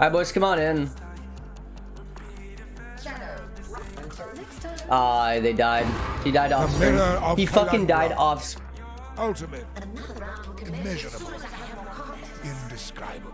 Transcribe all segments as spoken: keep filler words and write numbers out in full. Alright, boys, come on in. Ah, uh, they died. He died off screen. He fucking died off screen. Ultimate, immeasurable, indescribable.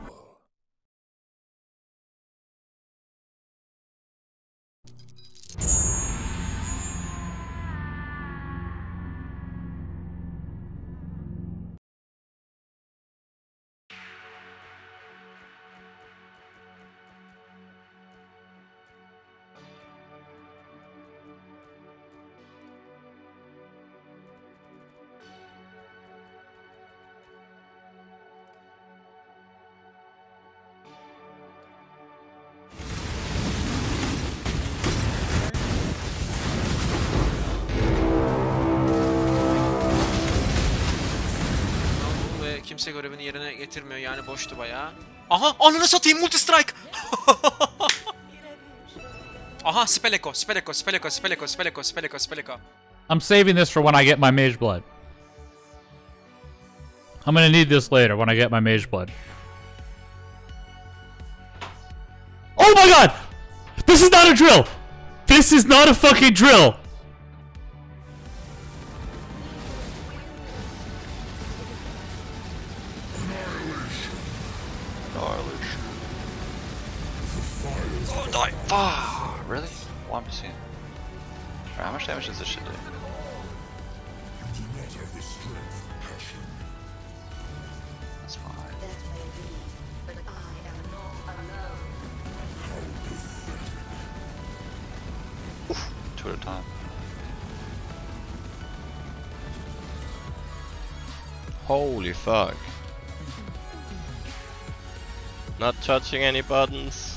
Kimse görevini yerine getirmiyor yani, boştu bayağı. Aha, ananı satayım, multi strike. Aha, spell echo, spell echo, spell echo, spell echo, spell echo, spell echo, spell echo. I'm saving this for when I get my mage blood. I'm gonna need this later when I get my mage blood. Oh my god! This is not a drill! This is not a fucking drill! Oh, really? One percent. How much damage does this shit do? That's fine. Oof, two at a time. Holy fuck! Not touching any buttons.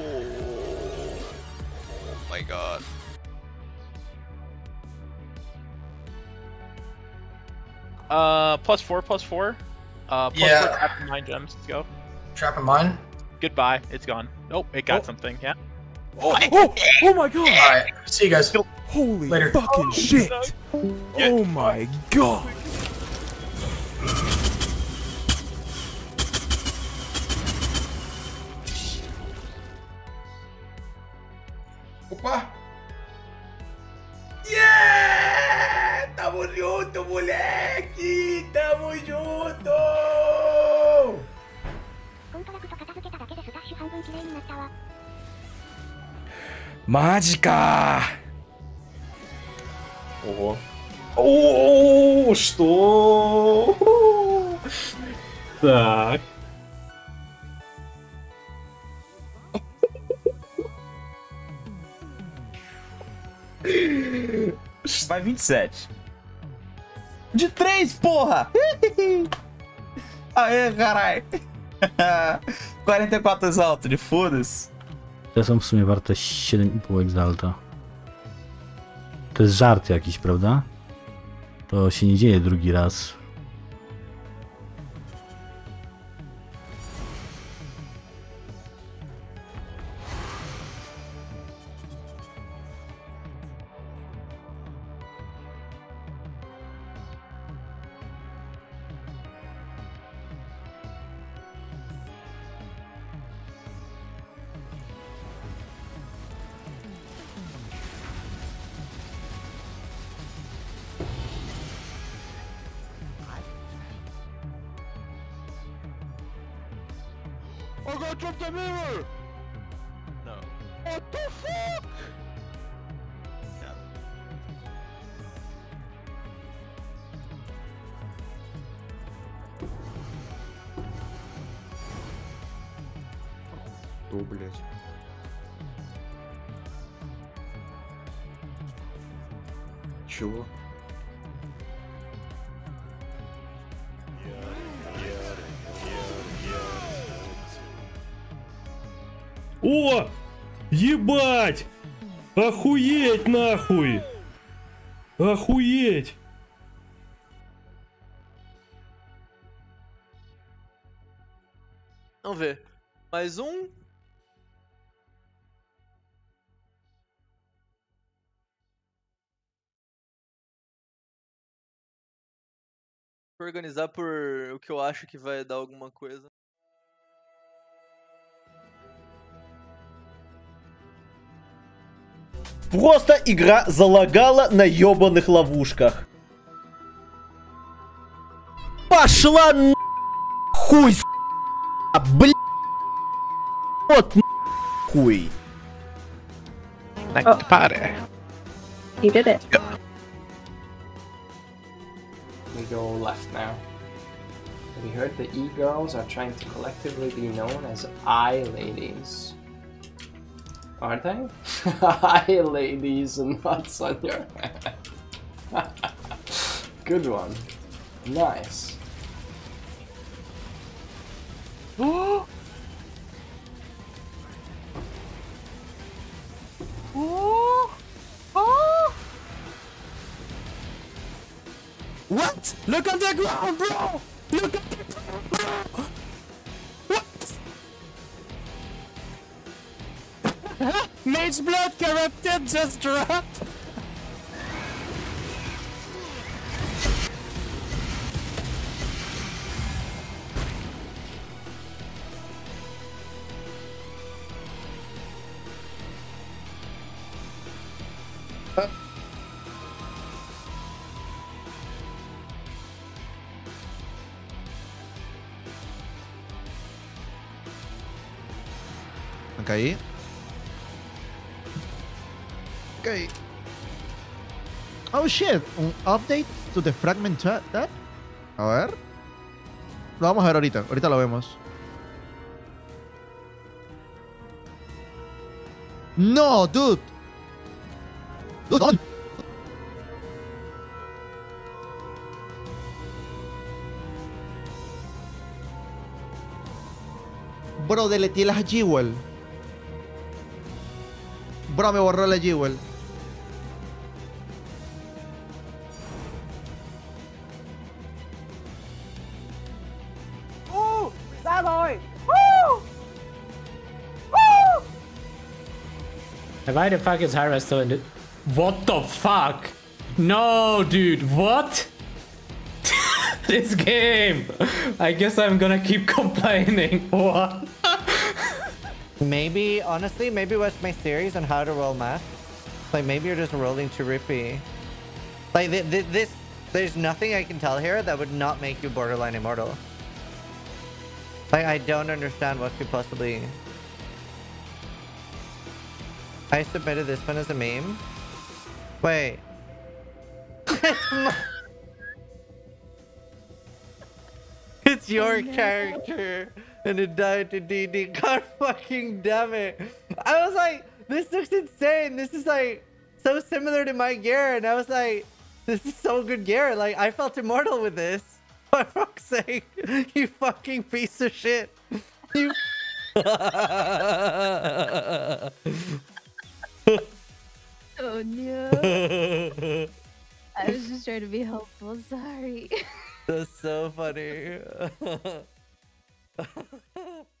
Oh my god. Uh, plus four, plus four. Uh, plus yeah. four, trap and mine gems, let's go. Trap and mine? Goodbye, it's gone. Nope, it got oh. something, yeah. Oh. oh, oh my god! Alright, see you guys. Holy Later. fucking oh, shit! No. Oh my god! Opa! Yeah! Tamo junto, moleque! Tamo junto! Mágica! Oh! Oh! Estou! Tá! Vai vinte e sete. De três, porra! Aê, carai! quarenta e quatro exalto de foda-se. Te są w sumie warte siedem i pół exalta. To jest żart jakiś, prawda? To się nie dzieje drugi raz. I got dropped the mirror! No. What the fuck? No. Oh, блядь. Чего? О! Ебать! Охуеть нахуй! Охуеть! Vamos ver. Mais um. Vou organizar por o que eu acho que vai dar alguma coisa. Просто игра залагала на ёбаных ловушках. Пошла на хуй, блядь. Вот хуй. Like oh. The party. He did it. Yeah. We go left now. We heard the e-girls are trying to collectively be known as I ladies. Aren't they? I ladies and nuts on your head. Good one. Nice. What? Look at the ground, bro! Look at the ground, bro! What? Mage blood corrupted just dropped! Caí. Okay. Oh shit, un update to the fragment chat. A ver. Lo vamos a ver ahorita, ahorita lo vemos. No, dude. Dude, don't. Bro, deleté las Jewel. Bro, me borró la Jewel. ¡Uh! ¡Está hoy! ¡Uh! ¡Uh! Why the fuck is Hyrule still in the... What the fuck? No, dude, what? This game! I guess I'm gonna keep complaining. What? Maybe, honestly, maybe watch my series on how to roll math. Like, maybe you're just rolling too rippy. Like, th th this... There's nothing I can tell here that would not make you borderline immortal. Like, I don't understand what could possibly... I submitted this one as a meme. Wait. It's your character. And it died to D D. God fucking damn it. I was like, this looks insane. This is like so similar to my gear. And I was like, this is so good gear. Like, I felt immortal with this. For fuck's sake. You fucking piece of shit. You. Oh no. I was just trying to be helpful. Sorry. That's so funny. Ha ha ha.